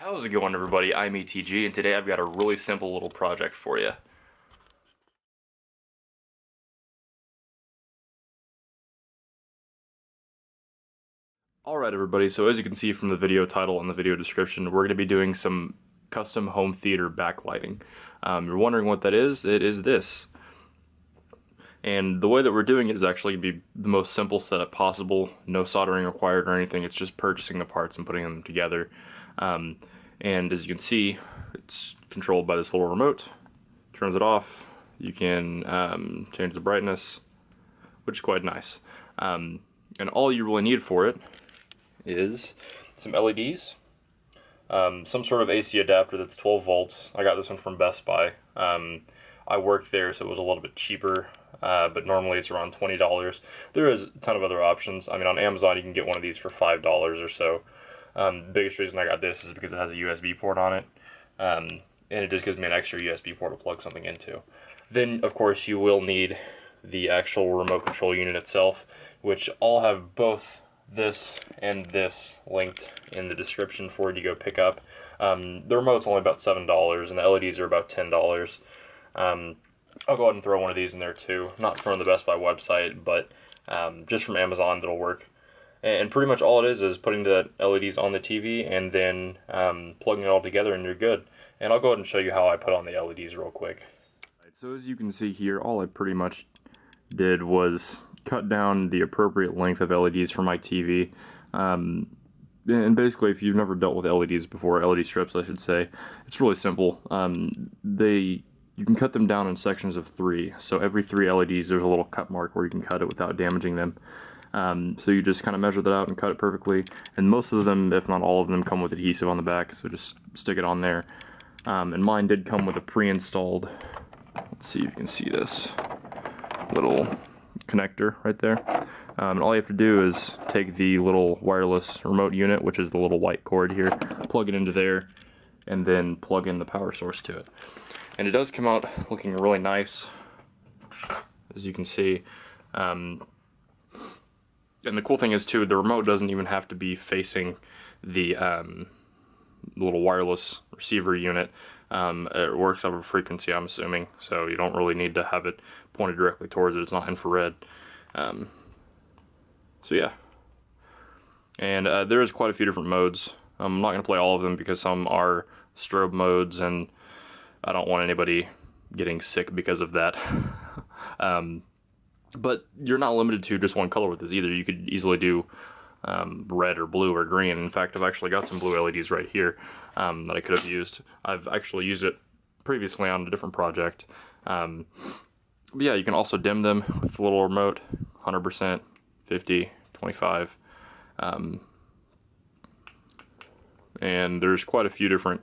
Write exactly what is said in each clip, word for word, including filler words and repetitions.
How's it going, everybody? I'm E T G, and today I've got a really simple little project for you. Alright, everybody, so as you can see from the video title and the video description, we're going to be doing some custom home theater backlighting. Um, you're wondering what that is? It is this. And the way that we're doing it is actually going to be the most simple setup possible. No soldering required or anything, it's just purchasing the parts and putting them together. Um, and as you can see, it's controlled by this little remote. Turns it off. You can um, change the brightness, which is quite nice. Um, and all you really need for it is some L E Ds, um, some sort of A C adapter that's twelve volts. I got this one from Best Buy. Um, I worked there, so it was a little bit cheaper, uh, but normally it's around twenty dollars. There is a ton of other options. I mean, on Amazon you can get one of these for five dollars or so. Um, the biggest reason I got this is because it has a U S B port on it, um, and it just gives me an extra U S B port to plug something into. Then, of course, you will need the actual remote control unit itself, which I'll have both this and this linked in the description for you to go pick up. Um, the remote's only about seven dollars, and the L E Ds are about ten dollars. Um, I'll go ahead and throw one of these in there, too. Not from the Best Buy website, but um, just from Amazon that'll work. And pretty much all it is is putting the L E Ds on the T V and then um, plugging it all together and you're good. And I'll go ahead and show you how I put on the L E Ds real quick. So as you can see here, all I pretty much did was cut down the appropriate length of L E Ds for my T V. Um, and basically, if you've never dealt with L E Ds before, L E D strips I should say, it's really simple. Um, they you can cut them down in sections of three. So every three L E Ds there's a little cut mark where you can cut it without damaging them. Um, so you just kind of measure that out and cut it perfectly, and most of them, if not all of them, come with adhesive on the back, so just stick it on there. Um, and mine did come with a pre-installed, let's see if you can see this, little connector right there. Um, and all you have to do is take the little wireless remote unit, which is the little white cord here, plug it into there, and then plug in the power source to it. And it does come out looking really nice, as you can see. Um, And the cool thing is, too, the remote doesn't even have to be facing the um, little wireless receiver unit. Um, it works out of a frequency, I'm assuming, so you don't really need to have it pointed directly towards it. It's not infrared. Um, so, yeah. And uh, there is quite a few different modes. I'm not going to play all of them because some are strobe modes, and I don't want anybody getting sick because of that. um, But you're not limited to just one color with this either. You could easily do um, red or blue or green. In fact, I've actually got some blue L E Ds right here um, that I could have used. I've actually used it previously on a different project. Um, but yeah, you can also dim them with the little remote, one hundred percent, fifty, twenty-five. Um, and there's quite a few different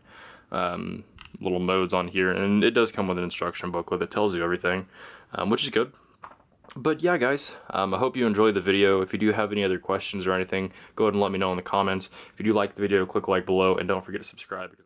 um, little modes on here. And it does come with an instruction booklet that tells you everything, um, which is good. But yeah, guys, um, I hope you enjoyed the video. If you do have any other questions or anything, go ahead and let me know in the comments. If you do like the video, click like below, and don't forget to subscribe.